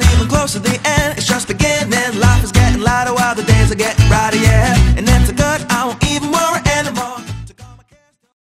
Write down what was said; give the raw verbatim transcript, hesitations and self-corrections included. not even close to the end, it's just beginning. Life is getting lighter while the days are getting